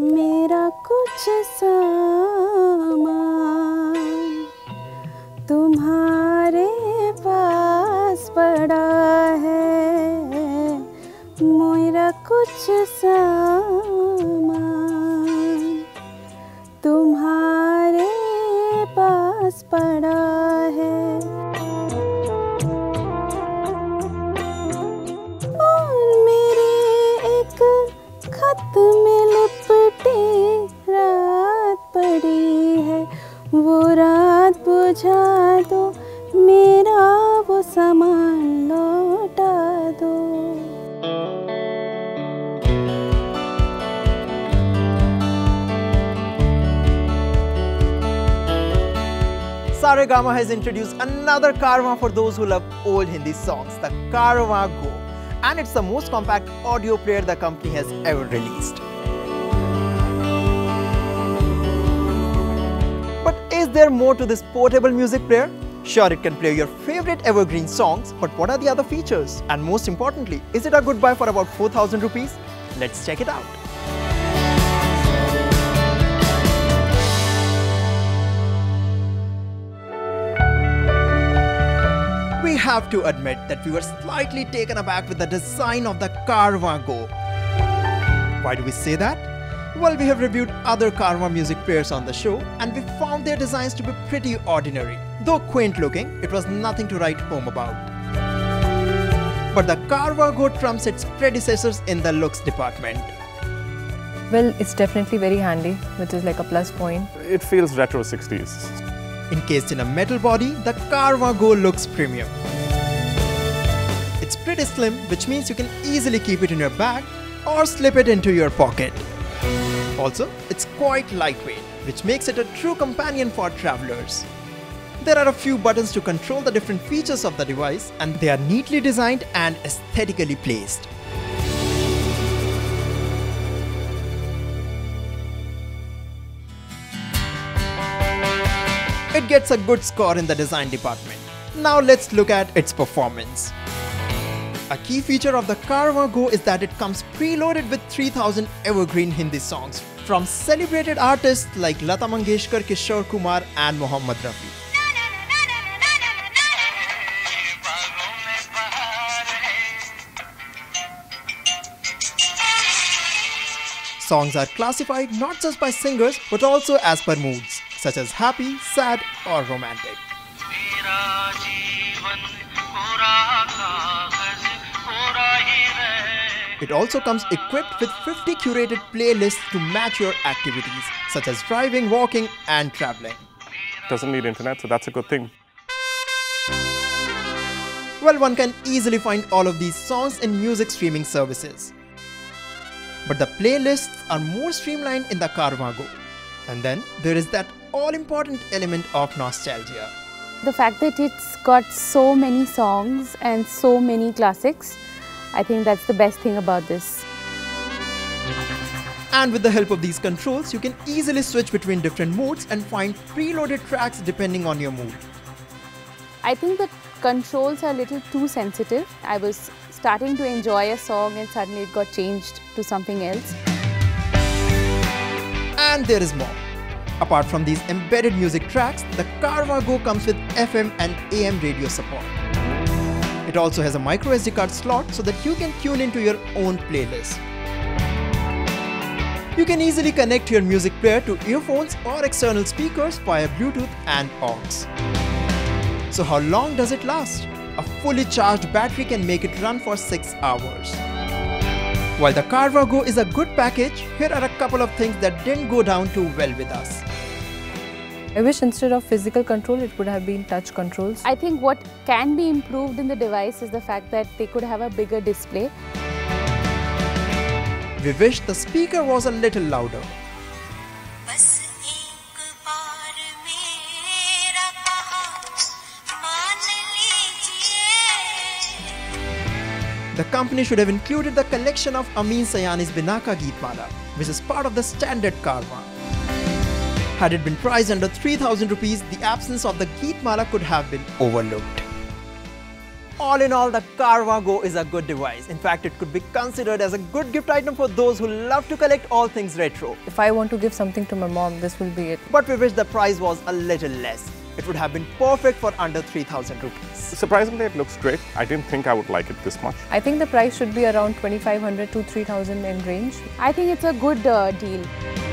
मेरा कुछ सामान तुम्हारे पास पड़ा है, मेरा कुछ सामान तुम्हारे पास पड़ा है। खत में लिपटी रात पड़ी है, वो रात बुझा दो, मेरा वो सामान लौटा दो। Saregama has introduced another Carvaan for those who love old Hindi songs, the Carvaan Go. And it's the most compact audio player the company has ever released. But is there more to this portable music player? Sure, it can play your favorite evergreen songs, but what are the other features? And most importantly, is it a good buy for about 4,000 rupees? Let's check it out. We have to admit that we were slightly taken aback with the design of the Carvaan Go. Why do we say that? Well, we have reviewed other Carvaan music players on the show and we found their designs to be pretty ordinary. Though quaint looking, it was nothing to write home about. But the Carvaan Go trumps its predecessors in the looks department. Well, it's definitely very handy, which is like a plus point. It feels retro 60s. Encased in a metal body, the Carvaan Go looks premium. It's pretty slim, which means you can easily keep it in your bag or slip it into your pocket. Also, it's quite lightweight, which makes it a true companion for travelers. There are a few buttons to control the different features of the device, and they are neatly designed and aesthetically placed. It gets a good score in the design department. Now let's look at its performance. A key feature of the Carvaan Go is that it comes preloaded with 3,000 evergreen Hindi songs from celebrated artists like Lata Mangeshkar, Kishore Kumar and Muhammad Rafi. Songs are classified not just by singers but also as per moods, such as happy, sad or romantic. It also comes equipped with 50 curated playlists to match your activities, such as driving, walking and traveling. Doesn't need internet, so that's a good thing. Well, one can easily find all of these songs in music streaming services. But the playlists are more streamlined in the Carvaan Go. And then there is that all-important element of nostalgia. The fact that it's got so many songs and so many classics, I think that's the best thing about this. And with the help of these controls, you can easily switch between different moods and find preloaded tracks depending on your mood. I think the controls are a little too sensitive. I was starting to enjoy a song and suddenly it got changed to something else. And there is more. Apart from these embedded music tracks, the Carvaan Go comes with FM and AM radio support. It also has a micro SD card slot so that you can tune into your own playlist. You can easily connect your music player to earphones or external speakers via Bluetooth and aux. So how long does it last? A fully charged battery can make it run for 6 hours. While the Carvaan Go is a good package, here are a couple of things that didn't go down too well with us. I wish instead of physical control, it would have been touch controls. I think what can be improved in the device is the fact that they could have a bigger display. We wish the speaker was a little louder. The company should have included the collection of Amin Sayani's Binaka Geetmala, which is part of the standard Carvaan. Had it been priced under 3,000 rupees, the absence of the Geetmala could have been overlooked. All in all, the Carvaan Go is a good device. In fact, it could be considered as a good gift item for those who love to collect all things retro. If I want to give something to my mom, this will be it. But we wish the price was a little less. It would have been perfect for under 3,000 rupees. Surprisingly, it looks great. I didn't think I would like it this much. I think the price should be around 2,500 to 3,000 in range. I think it's a good deal.